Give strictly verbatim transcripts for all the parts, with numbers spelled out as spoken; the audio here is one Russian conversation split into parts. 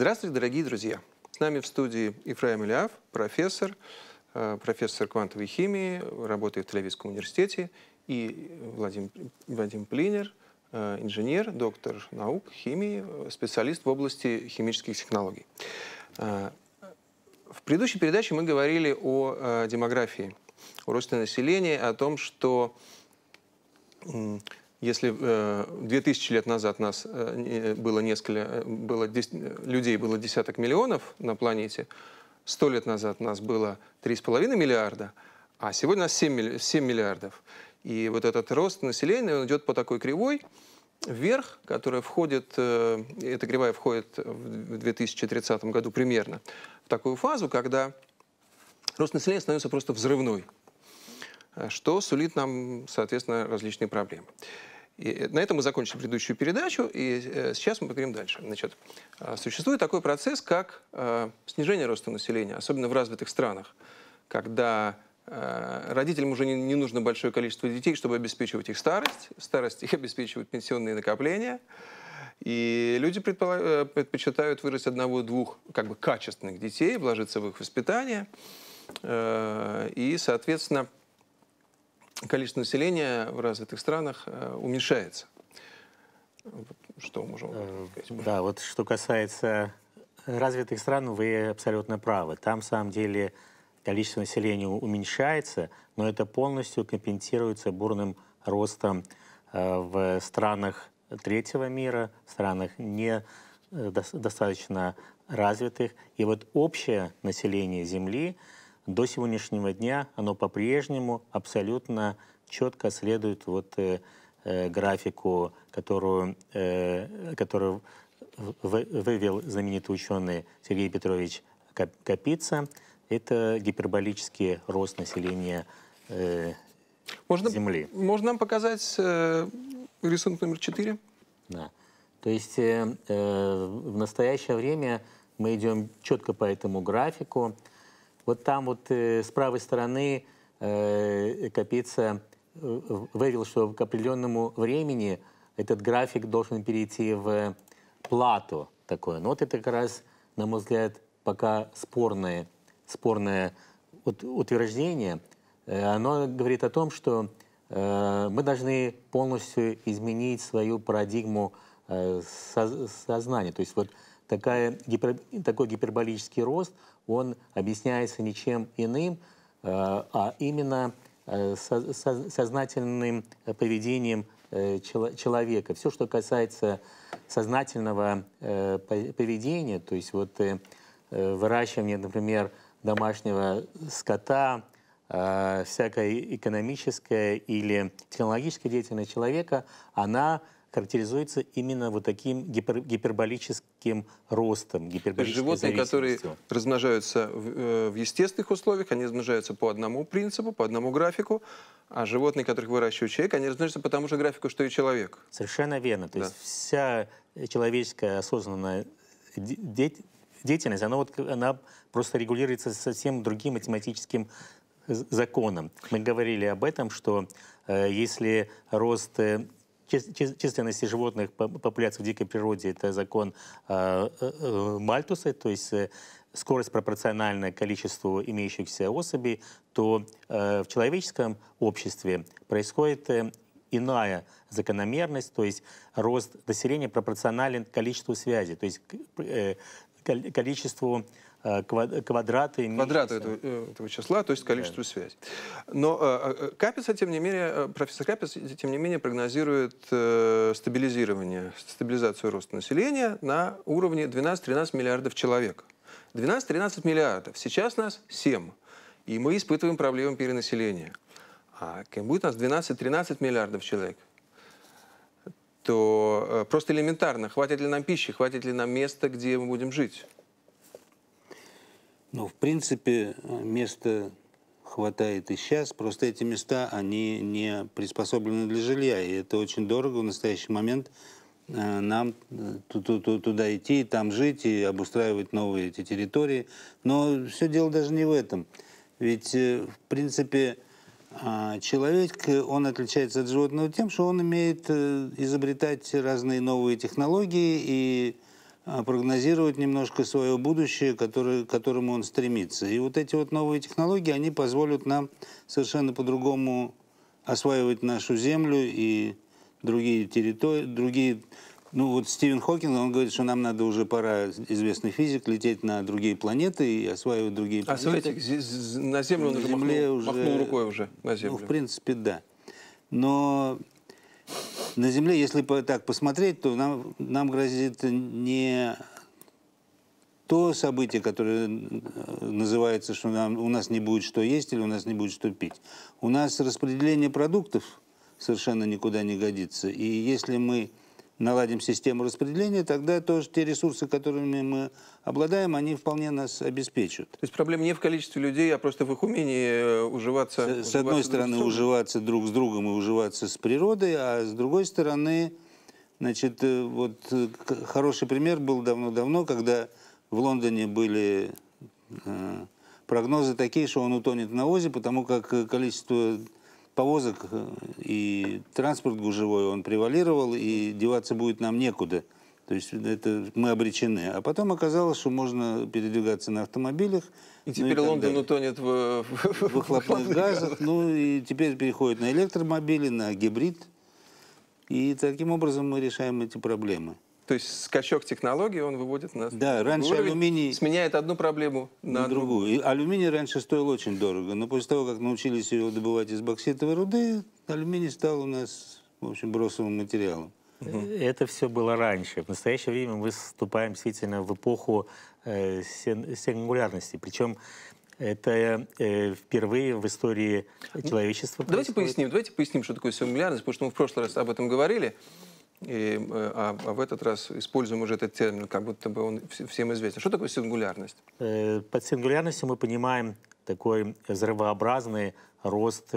Здравствуйте, дорогие друзья! С нами в студии Ифраим Элиаф, профессор, профессор квантовой химии, работает в Тель-Авивском университете, и Владим, Вадим Плинер, инженер, доктор наук, химии, специалист в области химических технологий. В предыдущей передаче мы говорили о демографии, о росте населения, о том, что если две тысячи лет назад нас было несколько, было, людей было десяток миллионов на планете, сто лет назад нас было три с половиной миллиарда, а сегодня нас семь миллиардов. И вот этот рост населения, он идет по такой кривой вверх, которая входит, эта кривая входит в две тысячи тридцатом году примерно, в такую фазу, когда рост населения становится просто взрывной, что сулит нам, соответственно, различные проблемы. И на этом мы закончили предыдущую передачу, и сейчас мы поговорим дальше. Значит, существует такой процесс, как снижение роста населения, особенно в развитых странах, когда родителям уже не нужно большое количество детей, чтобы обеспечивать их старость. Старость их обеспечивают пенсионные накопления. И люди предпочитают вырастить одного-двух как бы качественных детей, вложиться в их воспитание. И, соответственно, количество населения в развитых странах уменьшается. Что можем сказать? Да, вот что касается развитых стран, вы абсолютно правы. Там, на самом деле, количество населения уменьшается, но это полностью компенсируется бурным ростом в странах третьего мира, в странах недостаточно развитых. И вот общее население Земли до сегодняшнего дня, оно по-прежнему абсолютно четко следует вот графику, которую, которую вывел знаменитый ученый Сергей Петрович Капица. Это гиперболический рост населения э, можно, Земли. Можно нам показать э, рисунок номер четыре? Да. То есть э, э, в настоящее время мы идем четко по этому графику. Вот там вот э, с правой стороны э, Капица вывел, что к определенному времени этот график должен перейти в плато такое. Но вот это как раз, на мой взгляд, пока спорное. спорное утверждение, оно говорит о том, что мы должны полностью изменить свою парадигму сознания. То есть вот такая, такой гиперболический рост, он объясняется ничем иным, а именно сознательным поведением человека. Все, что касается сознательного поведения, то есть вот выращивание, например, домашнего скота, э, всякая экономическая или технологическая деятельность человека, она характеризуется именно вот таким гипер, гиперболическим ростом, гиперболической зависимостью. Животные, которые размножаются в, в естественных условиях, они размножаются по одному принципу, по одному графику, а животные, которых выращивает человек, они размножаются по тому же графику, что и человек. Совершенно верно. То да. есть вся человеческая осознанная деятельность, деятельность, она, вот, она просто регулируется совсем другим математическим законом. Мы говорили об этом, что э, если рост э, численности животных популяций в дикой природе — это закон э, э, Мальтуса, то есть э, скорость пропорциональна количеству имеющихся особей, то э, в человеческом обществе происходит э, иная закономерность, то есть рост населения пропорционален количеству связей, то есть э, количеству квадрата квадрата этого, этого числа, то есть количеству да. связей. Но Капица, тем не менее, профессор Капица, тем не менее, прогнозирует стабилизирование, стабилизацию роста населения на уровне двенадцати-тринадцати миллиардов человек. двенадцать-тринадцать миллиардов. Сейчас нас семь, и мы испытываем проблему перенаселения. А кем будет у нас двенадцать-тринадцать миллиардов человек? То просто элементарно, хватит ли нам пищи, хватит ли нам места, где мы будем жить? Ну, в принципе, места хватает и сейчас, просто эти места, они не приспособлены для жилья, и это очень дорого в настоящий момент нам туда идти, там жить и обустраивать новые эти территории. Но все дело даже не в этом, ведь, в принципе, человек, он отличается от животного тем, что он умеет изобретать разные новые технологии и прогнозировать немножко свое будущее, который, к которому он стремится. И вот эти вот новые технологии, они позволят нам совершенно по-другому осваивать нашу землю и другие территории, другие... Ну вот Стивен Хокинг, он говорит, что нам надо уже пора, известный физик, лететь на другие планеты и осваивать другие а планеты. А на Землю он на уже, махнул, уже махнул рукой уже на Землю. Ну, в принципе, да. Но на Земле, если так посмотреть, то нам, нам грозит не то событие, которое называется, что нам, у нас не будет что есть или у нас не будет что пить. У нас распределение продуктов совершенно никуда не годится. И если мы наладим систему распределения, тогда тоже те ресурсы, которыми мы обладаем, они вполне нас обеспечат. То есть проблема не в количестве людей, а просто в их умении уживаться. С, уживаться с одной стороны, друг с уживаться друг с другом и уживаться с природой, а с другой стороны, значит, вот хороший пример был давно-давно, когда в Лондоне были э, прогнозы такие, что он утонет в навозе, потому как количество повозок и транспорт гужевой, он превалировал, и деваться будет нам некуда. То есть это мы обречены. А потом оказалось, что можно передвигаться на автомобилях. И теперь ну, и Лондон утонет в... в выхлопных газах. Ну и теперь переходит на электромобили, на гибрид. И таким образом мы решаем эти проблемы. То есть скачок технологий, он выводит нас. Да, раньше уровень, алюминий... Сменяет одну проблему на, на другую. другую. И алюминий раньше стоил очень дорого, но после того, как научились его добывать из бокситовой руды, алюминий стал у нас, в общем, бросовым материалом. Это все было раньше. В настоящее время мы вступаем действительно в эпоху э, сингулярности. Причем это э, впервые в истории человечества. Давайте поясним, давайте поясним, что такое сингулярность, потому что мы в прошлый раз об этом говорили. И, а, а в этот раз используем уже этот термин, как будто бы он всем известен. Что такое сингулярность? Под сингулярностью мы понимаем такой взрывообразный рост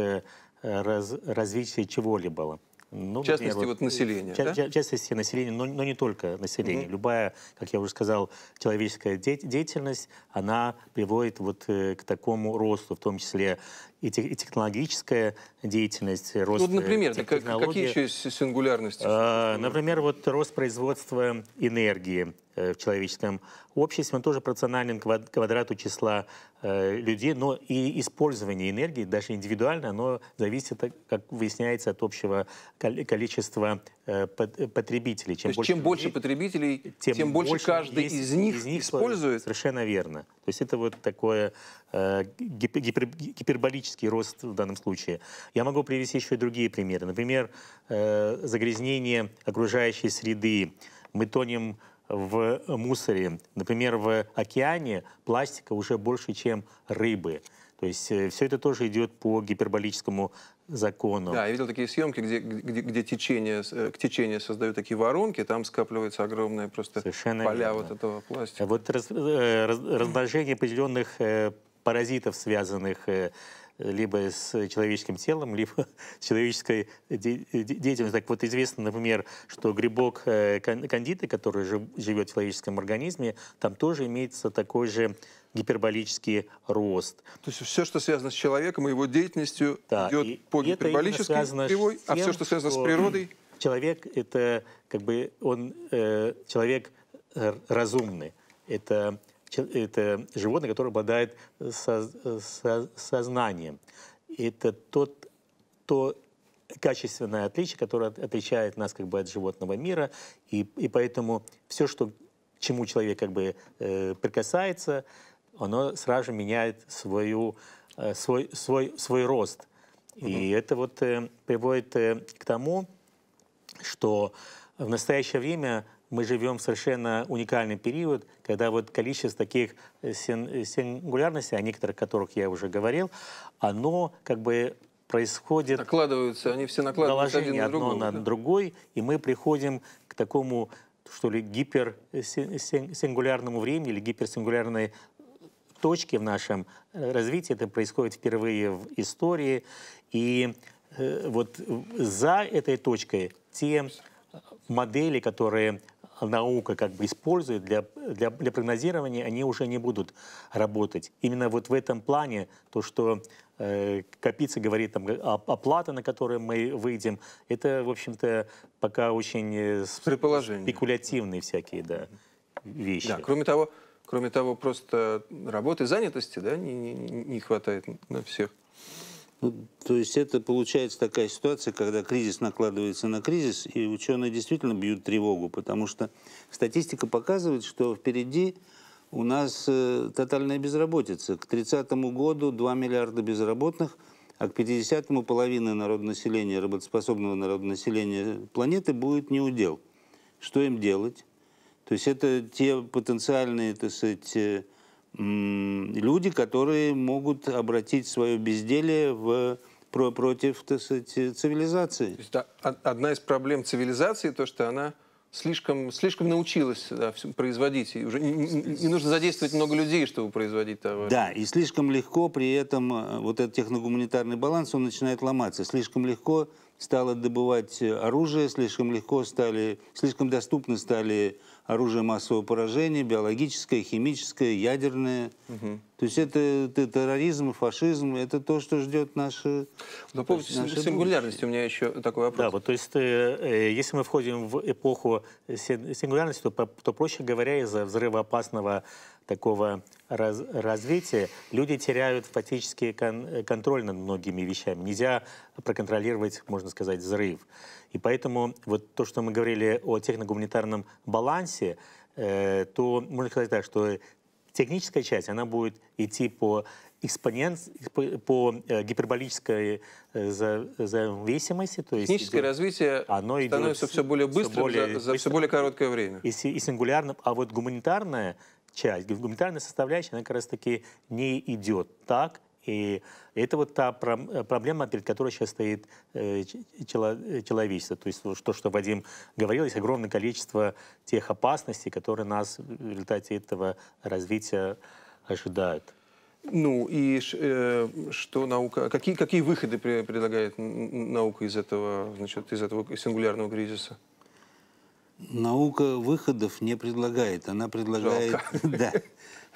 раз, развития чего-либо. Ну, в частности, например, вот население. В, да? в частности, население, но, но не только население. Mm-hmm. Любая, как я уже сказал, человеческая де деятельность, она приводит вот э, к такому росту, в том числе и, те и технологическая деятельность, рост. Ну, например, как, какие еще сингулярности? Э, например, вот рост производства энергии э, в человеческом обществе, он тоже пропорционален квадрату числа э, людей, но и использование энергии, даже индивидуально, оно зависит, как выясняется, от общего количество э, потребителей. Чем, То есть, больше, чем людей, больше потребителей, тем, тем больше, больше каждый есть, из, них из них использует? Совершенно верно. То есть это вот такой э, гипер, гиперболический рост в данном случае. Я могу привести еще и другие примеры. Например, э, загрязнение окружающей среды. Мы тонем в мусоре. Например, в океане пластика уже больше, чем рыбы. То есть э, все это тоже идет по гиперболическому закону. Да, я видел такие съемки, где, где, где течение, к течению создают такие воронки, там скапливаются огромные просто Совершенно поля верно. вот этого пластика. Вот раз, раз, размножение определенных паразитов, связанных либо с человеческим телом, либо с человеческой де деятельностью. Так вот известно, например, что грибок кандиды, который живет в человеческом организме, там тоже имеется такой же гиперболический рост. То есть все, что связано с человеком и его деятельностью, да, идет и по гиперболической кривой, а все, что связано что с природой... Человек — это как бы он э, человек разумный. Это, это животное, которое обладает со, со, сознанием. Это тот, то качественное отличие, которое отличает нас как бы от животного мира. И, и поэтому все, что, к чему человек как бы э, прикасается, оно сразу же меняет свою, свой, свой, свой рост. Mm-hmm. И это вот э, приводит э, к тому, что в настоящее время мы живем в совершенно уникальный период, когда вот количество таких син сингулярностей, о некоторых которых я уже говорил, оно как бы происходит... Накладываются, они все накладываются один на другой. Одно на другой, и мы приходим к такому, что ли, гиперсингулярному времени или гиперсингулярной точки в нашем развитии. Это происходит впервые в истории. И э, вот за этой точкой те модели, которые наука как бы использует для, для, для прогнозирования, они уже не будут работать. Именно вот в этом плане то, что э, Капица говорит там, оплата, на которую мы выйдем, это, в общем-то, пока очень э, спекулятивные всякие, да. вещи. Да, кроме того, кроме того, просто работы, занятости, да, не, не, не хватает на всех. Ну, то есть это получается такая ситуация, когда кризис накладывается на кризис, и ученые действительно бьют тревогу, потому что статистика показывает, что впереди у нас э, тотальная безработица. К тридцатому году два миллиарда безработных, а к пятидесятому половина народонаселения, работоспособного народонаселения планеты будет неудел. Что им делать? То есть это те потенциальные, так сказать, люди, которые могут обратить свое безделие в, про, против, так сказать, цивилизации. То есть, да, одна из проблем цивилизации то, что она слишком, слишком научилась, да, производить. И уже не, не нужно задействовать много людей, чтобы производить товар. Да, и слишком легко при этом вот этот техногуманитарный баланс, он начинает ломаться. Слишком легко стало добывать оружие, слишком легко стали, слишком доступны стали оружие массового поражения, биологическое, химическое, ядерное. Угу. То есть это, это терроризм, фашизм, это то, что ждет наши... Но по сингулярности у меня еще такой вопрос. Да, вот, то есть э, если мы входим в эпоху сингулярности, то, то проще говоря, из-за взрывоопасного такого раз, развития люди теряют фактически кон, контроль над многими вещами. Нельзя проконтролировать, можно сказать, взрыв. И поэтому вот то, что мы говорили о техногуманитарном балансе, э, то можно сказать так, что техническая часть, она будет идти по экспонент, по, по э, гиперболической э, за, зависимости. То есть техническое идет, развитие оно становится идет, все более быстрым, все более, за, за быстрым, все более короткое время. И, и сингулярным, а вот гуманитарная часть, гуманитарная составляющая, она как раз таки не идет так. И это вот та проблема, перед которой сейчас стоит человечество. То есть то, что Вадим говорил, есть огромное количество тех опасностей, которые нас в результате этого развития ожидают. Ну и э, что наука, какие, какие выходы предлагает наука из этого, значит, из этого сингулярного кризиса? Наука выходов не предлагает, она предлагает, да,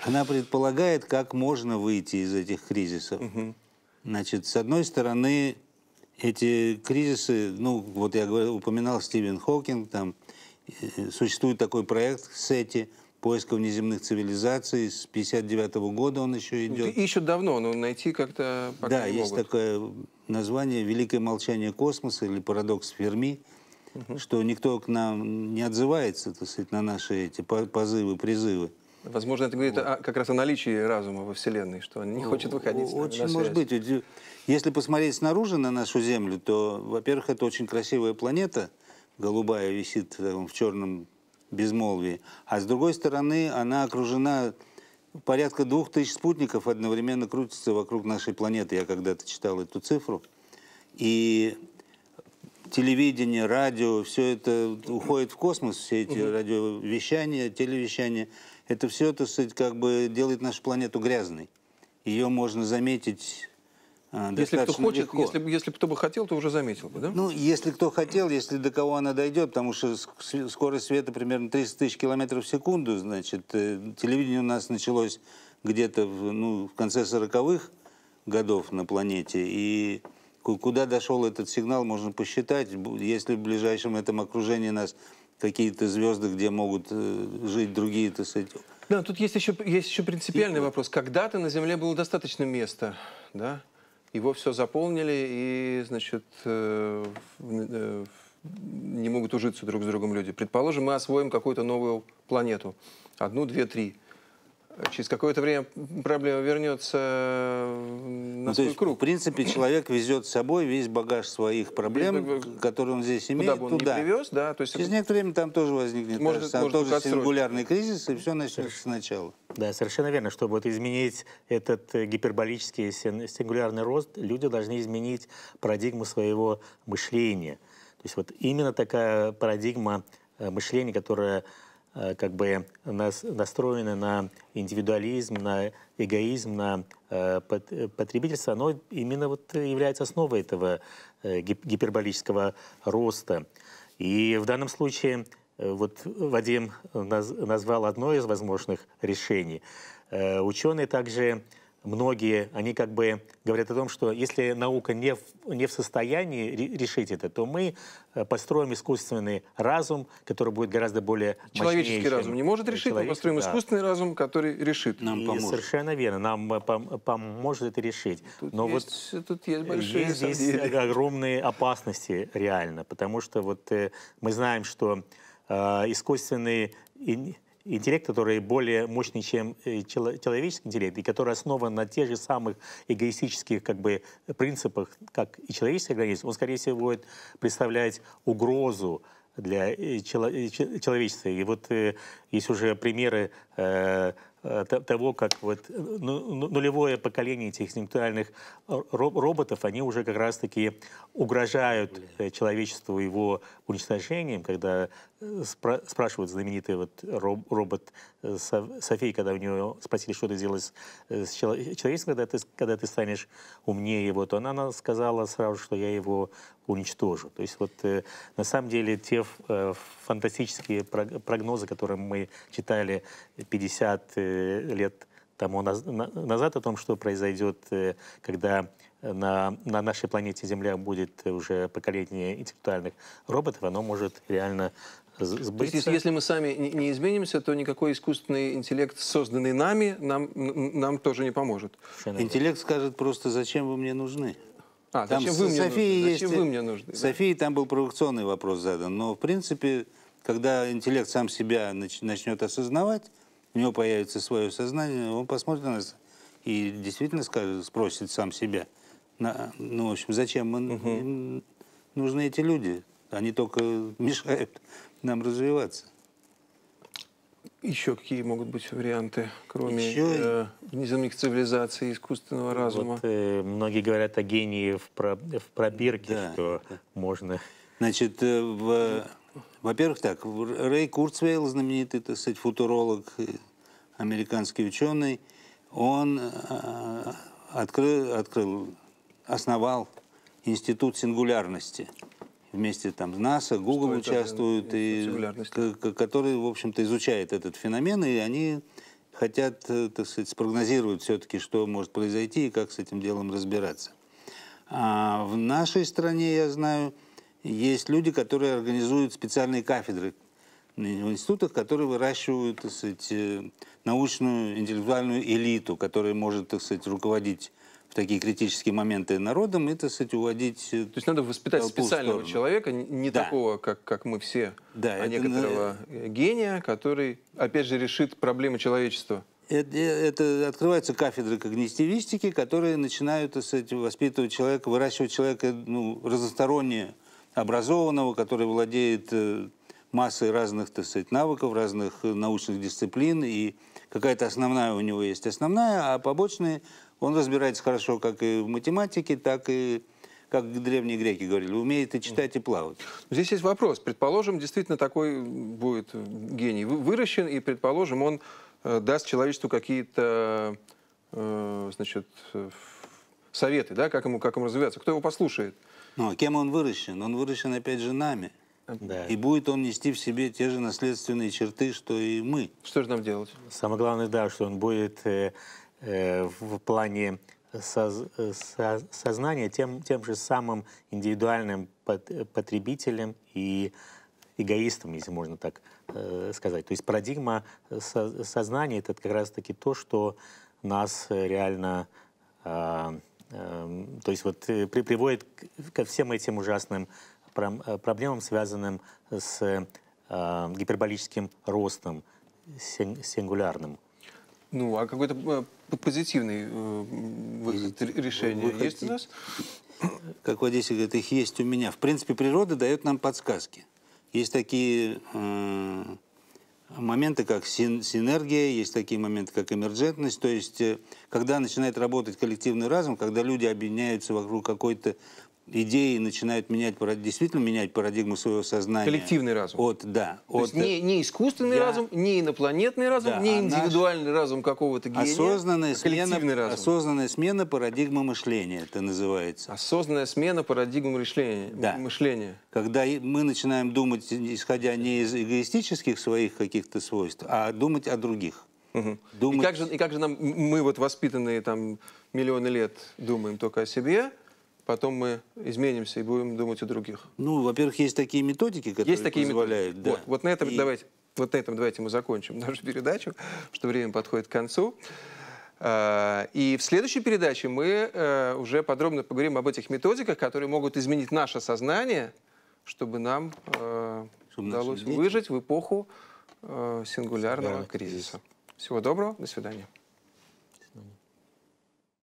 она предполагает, как можно выйти из этих кризисов. Угу. Значит, с одной стороны, эти кризисы, ну вот я говорил, упоминал Стивен Хокинг, там э, существует такой проект «Сети», поиска внеземных цивилизаций, с пятьдесят девятого года он еще идет. Еще давно, но найти как-то пока да, не могут. Да, есть такое название «Великое молчание космоса» или «Парадокс Ферми». Угу. Что никто к нам не отзывается, так сказать, на наши эти позывы, призывы. Возможно, это говорит вот. о, как раз о наличии разума во Вселенной, что он не хочет выходить на, очень на связь. Может быть. Если посмотреть снаружи на нашу Землю, то, во-первых, это очень красивая планета, голубая, висит в черном безмолвии. А с другой стороны, она окружена... Порядка двух тысяч спутников одновременно крутится вокруг нашей планеты. Я когда-то читал эту цифру. И... телевидение, радио, все это уходит в космос, все эти угу. радиовещания, телевещания. Это все, так сказать, как бы делает нашу планету грязной. Ее можно заметить а, если достаточно кто хочет, легко. Если, если кто бы хотел, то уже заметил бы, да? Ну, если кто хотел, если до кого она дойдет, потому что скорость света примерно тридцать тысяч километров в секунду, значит, телевидение у нас началось где-то в, ну, в конце сороковых годов на планете, и... Куда дошел этот сигнал, можно посчитать. Если в ближайшем этом окружении нас какие-то звезды, где могут жить другие, так сказать. Да, тут есть еще, есть еще принципиальный и... вопрос. Когда-то на Земле было достаточно места, да? Его все заполнили и, значит, э, э, не могут ужиться друг с другом люди. Предположим, мы освоим какую-то новую планету. Одну, две, три. Через какое-то время проблема вернется на ну, свой есть, круг. В принципе, человек везет с собой весь багаж своих проблем, которые он здесь имеет, куда бы он туда. Не привез, да, то есть... Через некоторое время там тоже возникнет может, там может тоже сингулярный кризис, и все начнется сначала. Да, совершенно верно. Чтобы вот изменить этот гиперболический сингулярный рост, люди должны изменить парадигму своего мышления. То есть вот именно такая парадигма мышления, которая... как бы нас настроены на индивидуализм, на эгоизм, на э, потребительство, оно именно вот является основой этого э, гиперболического роста. И в данном случае э, вот Вадим наз, назвал одно из возможных решений. Э, ученые также многие, они как бы говорят о том, что если наука не в, не в состоянии решить это, то мы построим искусственный разум, который будет гораздо более человеческий мощнее, разум не может решить, мы построим да. искусственный разум, который решит. Нам и поможет. Совершенно верно, нам пом поможет это решить. Тут Но есть, вот тут есть большие здесь огромные опасности реально, потому что вот э, мы знаем, что э, искусственный интеллект, который более мощный, чем человеческий интеллект, и который основан на тех же самых эгоистических как бы, принципах, как и человеческий организм, он, скорее всего, будет представлять угрозу для человечества. И вот есть уже примеры того, как вот нулевое поколение этих интеллектуальных роботов, они уже как раз-таки угрожают человечеству его уничтожением, когда спра спрашивают знаменитый вот робот Софии, когда у нее спросили, что ты делаешь с человечеством, когда ты, когда ты станешь умнее его, то она сказала сразу, что я его уничтожу. То есть вот на самом деле те фантастические прогнозы, которые мы читали пятьдесят лет тому назад о том, что произойдет, когда на, на нашей планете Земля будет уже поколение интеллектуальных роботов, оно может реально сбыться. То есть, если мы сами не изменимся, то никакой искусственный интеллект, созданный нами, нам, нам тоже не поможет. Интеллект скажет просто, зачем вы мне нужны. А, там зачем вы мне Софии нужны? Есть... Зачем вы мне нужны? Софии там был провокационный вопрос задан, но в принципе, когда интеллект сам себя начнет осознавать, у него появится свое сознание, он посмотрит на нас и действительно скажет, спросит сам себя, на, ну, в общем, зачем мы, угу. нужны эти люди? Они только мешают нам развиваться. Еще какие могут быть варианты, кроме э, внеземных цивилизаций, искусственного разума? Вот, э, многие говорят о гении в, про, в пробирке, да. что да. можно... Значит, э, в... Во-первых, так, Рэй Курцвейл, знаменитый, так сказать, футуролог, американский ученый, он э, открыл, открыл, основал институт сингулярности. Вместе там с НАСА, Google Что участвуют, и, который, в общем-то, изучает этот феномен, и они хотят, так сказать, спрогнозировать все-таки, что может произойти и как с этим делом разбираться. А в нашей стране, я знаю... Есть люди, которые организуют специальные кафедры в институтах, которые выращивают, так сказать, научную интеллектуальную элиту, которая может, так сказать, руководить в такие критические моменты народом и, так сказать, уводить... То есть надо воспитать специального человека, не да. такого, как, как мы все, да, а это, некоторого ну, гения, который, опять же, решит проблемы человечества. Это, это открываются кафедры когнитивистики, которые начинают, так сказать, воспитывать человека, выращивать человека ну, разносторонне, образованного, который владеет массой разных, так сказать, навыков, разных научных дисциплин, и какая-то основная у него есть основная, а побочные он разбирается хорошо как и в математике, так и, как древние греки говорили, умеет и читать, и плавать. Здесь есть вопрос. Предположим, действительно такой будет гений выращен, и, предположим, он даст человечеству какие-то, значит, советы, да, как ему, как ему развиваться. Кто его послушает? Но кем он выращен? Он выращен, опять же, нами. Да. И будет он нести в себе те же наследственные черты, что и мы. Что же нам делать? Самое главное, да, что он будет э, э, в плане соз, со, сознания тем, тем же самым индивидуальным потребителем и эгоистом, если можно так э, сказать. То есть парадигма со, сознания – это как раз-таки то, что нас реально... Э, То есть вот приводит ко всем этим ужасным проблемам, связанным с гиперболическим ростом сингулярным. Ну, а какое-то позитивное выход, решение выход... есть у нас? Как в Одессе говорят, их есть у меня. В принципе, природа дает нам подсказки. Есть такие э, моменты, как син синергия, есть такие моменты, как эмерджентность. То есть, когда начинает работать коллективный разум, когда люди объединяются вокруг какой-то идеи и начинают менять, действительно менять парадигму своего сознания. Коллективный разум. От, да. То от, есть не, не искусственный да. разум, не инопланетный разум, да, не а индивидуальный наш... разум какого-то гения. Осознанная, а смена, разум. осознанная смена парадигмы мышления, это называется. Осознанная смена парадигмы мышления. Да. мышления. Когда мы начинаем думать, исходя не из эгоистических своих каких-то свойств, а думать о других. Угу. Думать... И, как же, и как же нам, мы вот воспитанные там миллионы лет думаем только о себе, потом мы изменимся и будем думать о других? Ну, во-первых, есть такие методики, которые есть такие позволяют. Методики. Да. Вот, вот, на этом, и... давайте, вот на этом давайте мы закончим нашу передачу, потому что время подходит к концу. И в следующей передаче мы уже подробно поговорим об этих методиках, которые могут изменить наше сознание, чтобы нам чтобы удалось выжить в эпоху сингулярного кризиса. Всего доброго, до свидания.